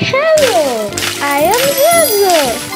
Hello, I am ZooZoo.